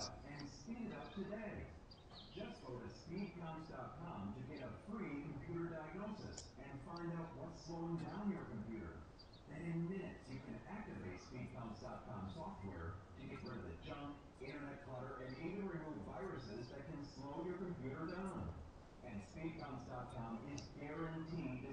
seconds. And speed it up today. Just go to speedcomes.com to get a free computer diagnosis and find out what's slowing down your computer. And in minutes, you can activate speedcomes.com software to get rid of the junk, internet clutter, and even remove viruses that can slow your computer down. And speedcomes.com is guaranteed